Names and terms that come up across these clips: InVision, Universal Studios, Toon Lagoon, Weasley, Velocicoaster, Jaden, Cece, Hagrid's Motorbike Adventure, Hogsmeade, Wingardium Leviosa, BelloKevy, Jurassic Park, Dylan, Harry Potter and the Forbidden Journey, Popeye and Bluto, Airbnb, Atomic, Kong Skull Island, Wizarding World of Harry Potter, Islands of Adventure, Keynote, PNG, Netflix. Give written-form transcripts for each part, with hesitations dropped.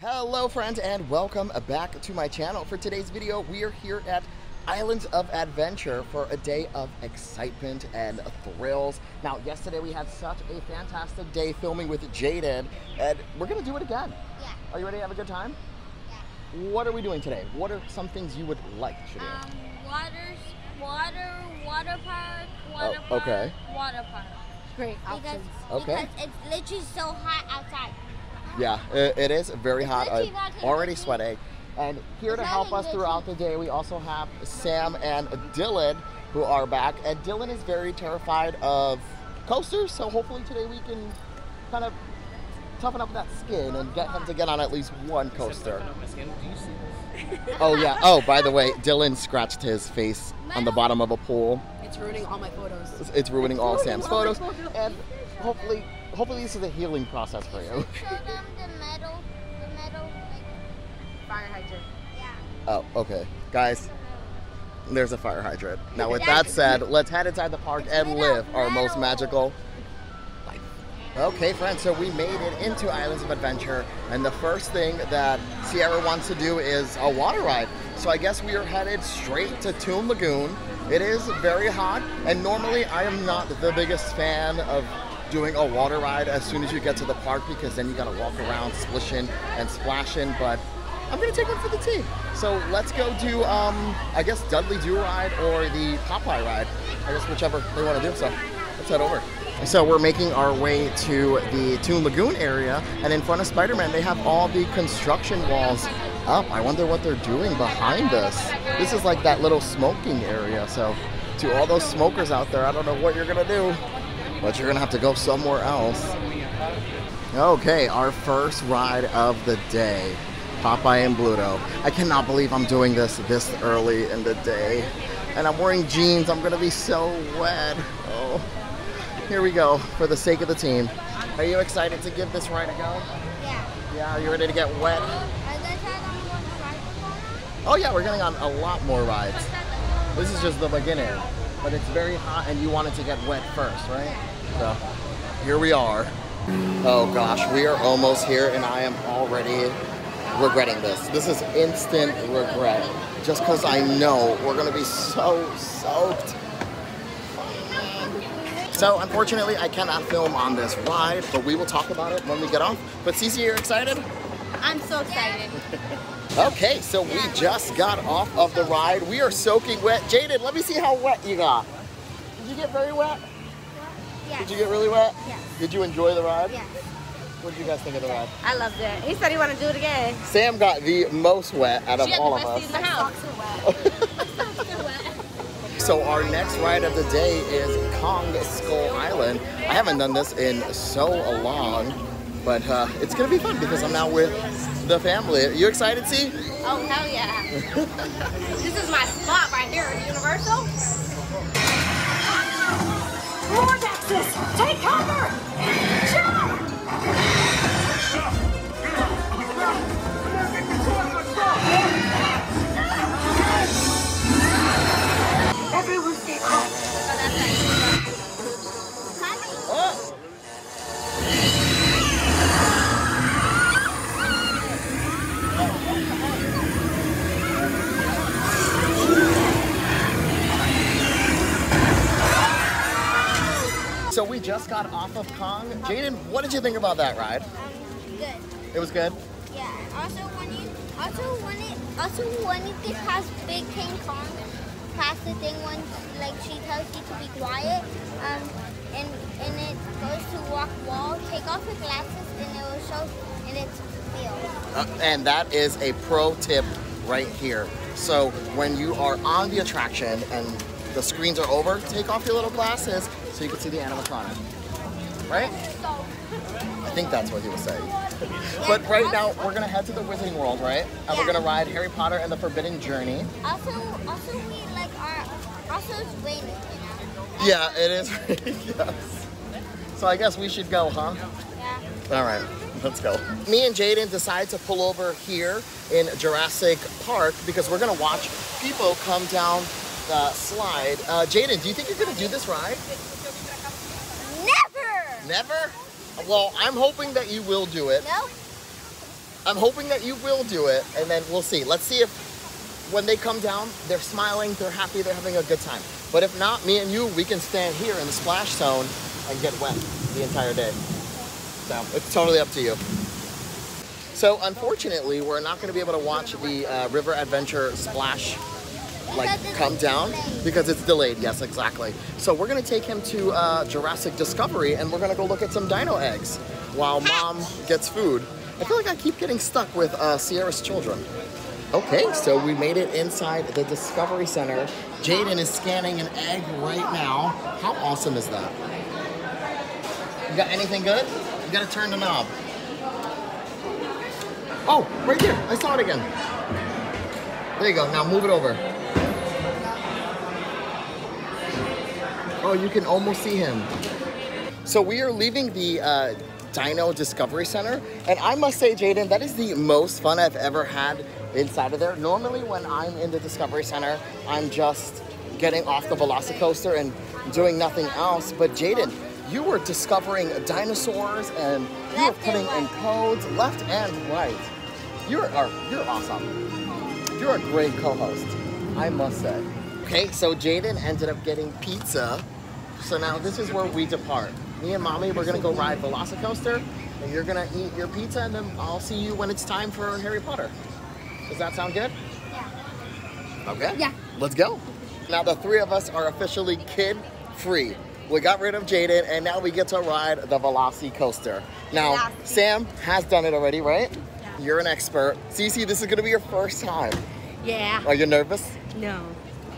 Hello friends and welcome back to my channel. For today's video, we are here at Islands of Adventure for a day of excitement and thrills. Now, yesterday we had such a fantastic day filming with Jaden, and we're gonna do it again. Yeah. Are you ready to have a good time? Yeah. What are we doing today? What are some things you would like to do? Water park, okay. Water park. Great options. Because it's literally so hot outside. Yeah, it is very hot. I'm already sweating. And here to help us throughout the day, we also have Sam and Dylan, who are back. And Dylan is very terrified of coasters, so hopefully today we can kind of toughen up that skin and get him to get on at least one coaster. Oh, yeah. Oh, by the way, Dylan scratched his face on the bottom of a pool. It's ruining all my photos. It's ruining all Sam's photos. And hopefully this is a healing process for you. Show them the metal like, fire hydrant. Yeah. Oh, okay. Guys, there's a fire hydrant. Now with that said, let's head inside the park and live our most magical life. Okay, friends, so we made it into Islands of Adventure, and the first thing that Sierra wants to do is a water ride. So I guess we are headed straight to Toon Lagoon. It is very hot, and normally I am not the biggest fan of doing a water ride as soon as you get to the park, because then you gotta walk around splishing and splashing, but I'm gonna take one for the team. So let's go do, I guess, Dudley Do Ride or the Popeye ride. I guess whichever they wanna do, so let's head over. So we're making our way to the Toon Lagoon area, and in front of Spider-Man, they have all the construction walls up. I wonder what they're doing behind us. This is like that little smoking area, so to all those smokers out there, I don't know what you're gonna do, but you're gonna have to go somewhere else. Okay, our first ride of the day, Popeye and Bluto. I cannot believe I'm doing this early in the day. And I'm wearing jeans, I'm gonna be so wet. Oh, here we go, for the sake of the team. Are you excited to give this ride a go? Yeah. Yeah, are you ready to get wet? Oh yeah, we're getting on a lot more rides. This is just the beginning. But it's very hot and you want it to get wet first, right? So, here we are. Oh gosh, we are almost here and I am already regretting this. This is instant regret. Just because I know we're gonna be so soaked. So unfortunately, I cannot film on this ride, but we will talk about it when we get off. But Cece, you're excited? I'm so excited. Okay, so we just got off of the ride. We are soaking wet. Jaden, let me see how wet you got. Did you get very wet? Yeah. Did you get really wet? Yeah. Did you enjoy the ride? Yeah. What did you guys think of the ride? I loved it. He said he wanted to do it again. Sam got the most wet out of all of us. My socks are wet. So our next ride of the day is Kong Skull Island. I haven't done this in so long. But it's going to be fun because I'm now with the family. Are you excited, C? Oh, hell yeah. This is my spot right here at Universal. More Nexus! Take cover! Jump! Everyone stay calm. Oh! So we just got off of Kong. Jaden, what did you think about that ride? Good. It was good? Yeah. Also when you get past Big King Kong, past the thing when like she tells you to be quiet, and it goes to walk wall, take off your glasses and it will show and it's real. And that is a pro tip right here. So when you are on the attraction and the screens are over, take off your little glasses so you can see the animatronic, right? I think that's what he was saying. But right now, we're gonna head to the Wizarding World, right? And we're gonna ride Harry Potter and the Forbidden Journey. Also we like our, also it's raining, you know? Yeah, it is raining, yes. So I guess we should go, huh? Yeah. All right, let's go. Me and Jaden decide to pull over here in Jurassic Park because we're gonna watch people come down slide. Jaden, do you think you're gonna do this ride? Never! Never? Well, I'm hoping that you will do it. No. I'm hoping that you will do it, and then we'll see. Let's see if when they come down, they're smiling, they're happy, they're having a good time. But if not, me and you, we can stand here in the splash zone and get wet the entire day. So it's totally up to you. So unfortunately, we're not gonna be able to watch the River Adventure splash like come down because it's delayed. Yes, exactly. So we're gonna take him to Jurassic Discovery, and we're gonna go look at some dino eggs while Mom gets food. I feel like I keep getting stuck with Sierra's children. Okay, so we made it inside the Discovery Center. Jaden is scanning an egg right now. How awesome is that? You got anything good? You gotta turn the knob. Oh, right there, I saw it again. There you go, now move it over. Oh, you can almost see him. So we are leaving the Dino Discovery Center, and I must say, Jaden, that is the most fun I've ever had inside of there. Normally when I'm in the Discovery Center, I'm just getting off the Velocicoaster and doing nothing else. But Jaden, you were discovering dinosaurs, and you were putting in codes left and right. You're awesome. You're a great co-host, I must say. Okay, so Jaden ended up getting pizza. So now this is where we depart. Me and Mommy, we're gonna go ride Velocicoaster, and you're gonna eat your pizza, and then I'll see you when it's time for Harry Potter. Does that sound good? Yeah. Okay? Yeah. Let's go. Now the three of us are officially kid-free. We got rid of Jaden, and now we get to ride the Velocicoaster. Now, Sam has done it already, right? Yeah. You're an expert. Cece, this is gonna be your first time. Yeah. Are you nervous? No.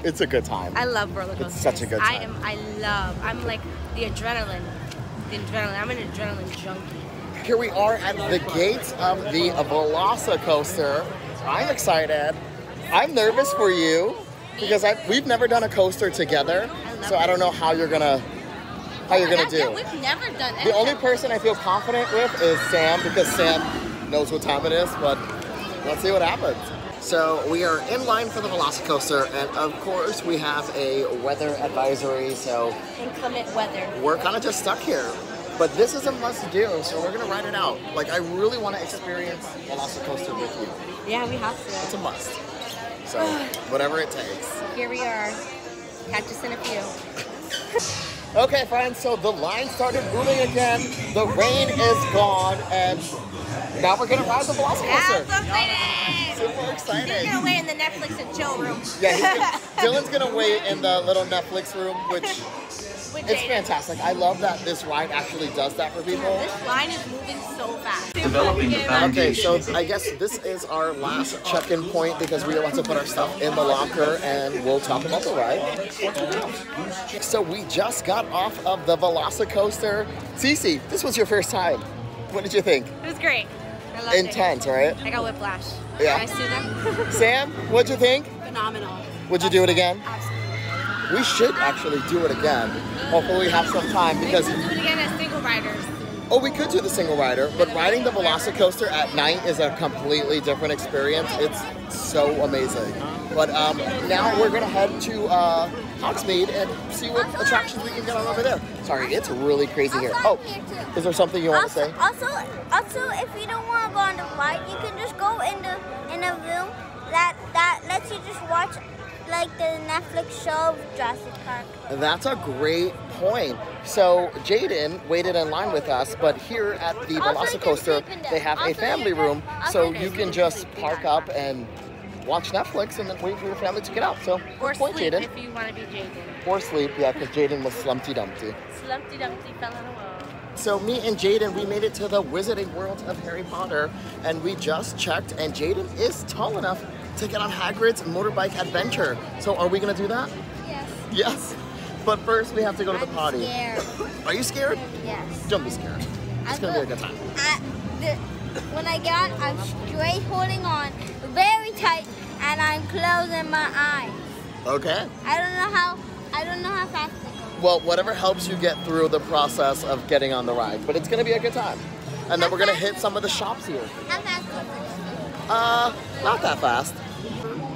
It's a good time. I love roller coasters. It's such a good time. I'm like the adrenaline. I'm an adrenaline junkie. Here we are at the gates of the Velocicoaster. I'm excited. I'm nervous for you because we've never done a coaster together, so I don't know how you're gonna do. We've never done anything. The only person I feel confident with is Sam because Sam knows what time it is. But let's see what happens. So we are in line for the Velocicoaster, and of course we have a weather advisory. So inclement weather. We're kind of just stuck here. But this is a must-do, so we're gonna ride it out. Like, I really want to experience Velocicoaster with you. Yeah, we have to. It's a must. So, whatever it takes. Here we are. Catch us in a few. Okay, friends. So the line started moving again. The rain is gone, and now we're gonna ride the Velocicoaster. Yeah, so super excited. He's gonna wait in the Netflix and chill room. Yeah, Dylan's gonna wait in the little Netflix room, which. It's fantastic. I love that this ride actually does that for people. Yeah, this line is moving so fast. Developing the foundation. Okay, so I guess this is our last check-in point because we want to put our stuff in the locker, and we'll talk about the ride. So we just got off of the Velocicoaster. Cece, this was your first time. What did you think? It was great. I loved it. Intense, right? I got whiplash. Yeah. Did I see them? Sam, what'd you think? Phenomenal. Would you do it again? Absolutely. We should actually do it again. Hopefully we have some time because we could do it again as single riders. Oh, we could do the single rider, but riding the Velocicoaster at night is a completely different experience. It's so amazing. But now we're gonna head to Hogsmeade and see what attractions we can get on over there. Sorry, it's really crazy here. Oh, is there something you want to say? Also, if you don't want to go on the ride, you can just go in a room that lets you just watch like the Netflix show Jurassic Park. That's a great point. So Jaden waited in line with us, but here at the Velocicoaster, they have a family room, so you can just park up and watch Netflix and then wait for your family to get out. So, or sleep, Jaden. If you want to be Jaden. Or sleep, yeah, because Jaden was Slumpty Dumpty. Slumpty Dumpty fell in a wall. So me and Jaden, we made it to the Wizarding World of Harry Potter, and we just checked, and Jaden is tall enough to get on Hagrid's Motorbike Adventure. So are we gonna do that? Yes. Yes? But first we have to go to the potty. Scared. Are you scared? Yes. Don't be scared. It's gonna be a good time. When I get on, I'm straight holding on very tight, and I'm closing my eyes. Okay. I don't know how fast it goes. Well, whatever helps you get through the process of getting on the ride, but it's gonna be a good time. And then we're gonna hit some of the shops here. How fast is it? Not that fast.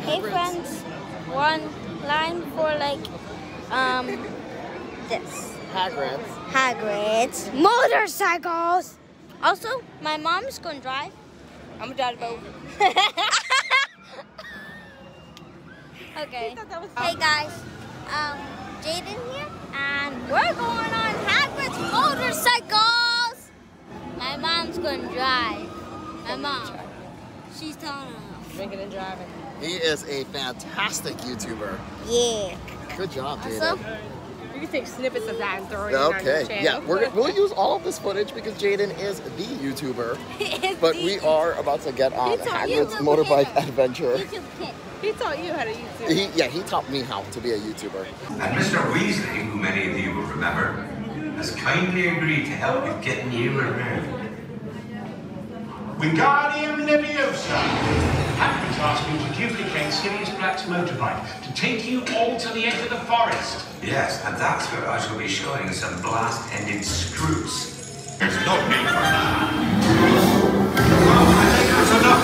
Hey friends, we're on line for like this. Hagrid's motorcycles. Also, my mom's gonna drive. I'm a dodgeball. Okay. Hey guys, Jaden here, and we're going on Hagrid's motorcycles. My mom's going to drive. My mom. She's telling us. Drinking and driving. He is a fantastic YouTuber. Yeah. Good job, Jaden. You can take snippets of that and throw it in on your channel. Yeah, we'll use all of this footage because Jaden is the YouTuber. We are about to get on Hagrid's Motorbike Adventure. He taught you how to YouTube. He taught me how to be a YouTuber. And Mr. Weasley, who many of you will remember, has kindly agreed to help with getting you removed. Wingardium Leviosa! Hagrid's asked me to duplicate Sirius Black's motorbike to take you all to the edge of the forest. Yes, and that's where I shall be showing some blast-ended screws. There's no need for that.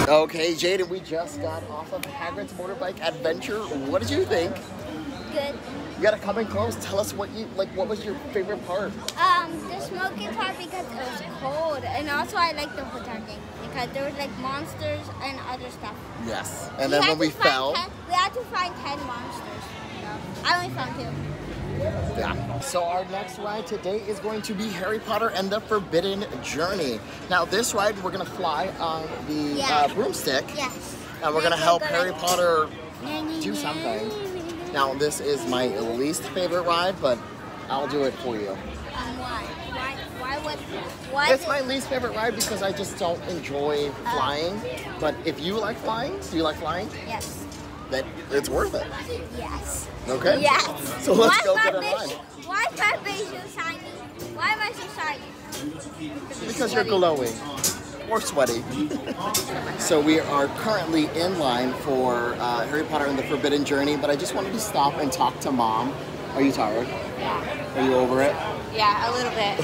Okay, Jaden, we just got off of Hagrid's Motorbike Adventure. What did you think? Good. You gotta come in close. Tell us what you like. What was your favorite part? The smoking part because it was cold, and also I liked the whole time thing because there was like monsters and other stuff. Yes, and then when we fell, we had to find 10 monsters. So I only found 2. Yeah. So our next ride today is going to be Harry Potter and the Forbidden Journey. Now this ride we're gonna fly on the broomstick, and we're gonna help Harry Potter do something. Now this is my least favorite ride, but I'll do it for you. Why it's my least favorite ride because I just don't enjoy flying. But if you like flying, do you like flying? Yes. That it's worth it. Yes. Okay. Yes. So let's go get a ride. Why is my face so shiny? Why am I so shiny? Because you're glowing or sweaty. So we are currently in line for Harry Potter and the Forbidden Journey. But I just wanted to stop and talk to Mom. Are you tired? Yeah. Are you over it? Yeah, a little bit.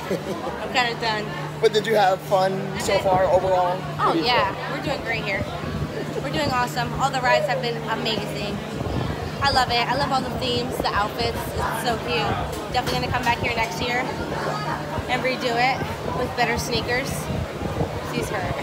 I'm kind of done. But did you have fun so far overall? Oh yeah, we're doing great here. We're doing awesome. All the rides have been amazing. I love it. I love all the themes, the outfits. It's so cute. Definitely gonna come back here next year and redo it with better sneakers. She's her.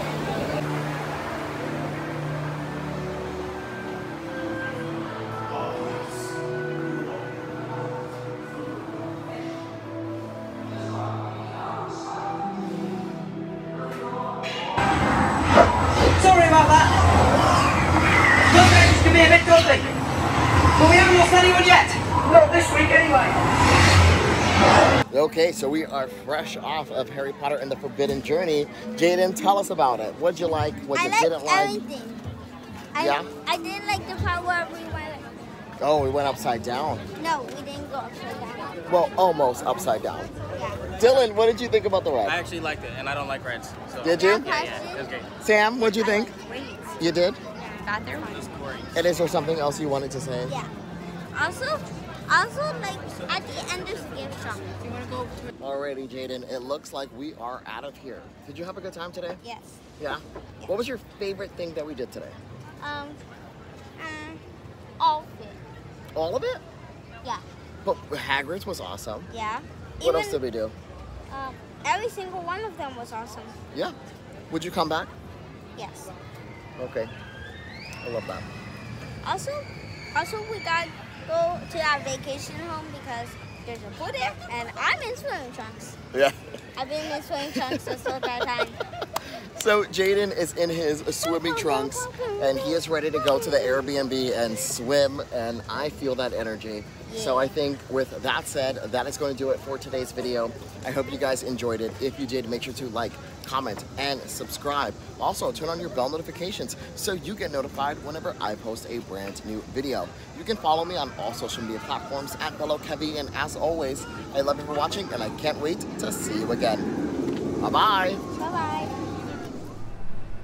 Okay, so we are fresh off of Harry Potter and the Forbidden Journey. Jaden, tell us about it. What'd you like? What you didn't like? Everything. I didn't like the part where we went. Oh, we went upside down. No, we didn't go upside down. Well, almost upside down. Yeah. Dylan, what did you think about the ride? I actually liked it, and I don't like rides. So. Did you? Yeah, it was great. Sam, what'd you think? You did? Yeah, I got there. And is there something else you wanted to say? Yeah. Also, like, at the end there's a gift shop. You want to go? Alrighty, Jaden. It looks like we are out of here. Did you have a good time today? Yes. Yeah? Yes. What was your favorite thing that we did today? All of it. All of it? Yeah. But Hagrid's was awesome. Yeah. What else did we do? Every single one of them was awesome. Yeah. Would you come back? Yes. Okay. I love that. Also, we got... go to our vacation home because there's a pool there and I'm in swimming trunks. Yeah. I've been in swimming trunks this whole time. So Jaden is in his swimming trunks and he is ready to go to the Airbnb and swim, and I feel that energy. Yeah. So I think with that said, that is going to do it for today's video. I hope you guys enjoyed it. If you did, make sure to like, comment, and subscribe. Also, turn on your bell notifications so you get notified whenever I post a brand new video. You can follow me on all social media platforms at BelloKevy, and as always, I love you for watching, and I can't wait to see you again. Bye-bye. Bye-bye.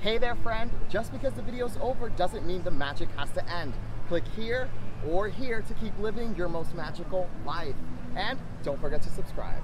Hey there, friend. Just because the video's over doesn't mean the magic has to end. Click here or here to keep living your most magical life. And don't forget to subscribe.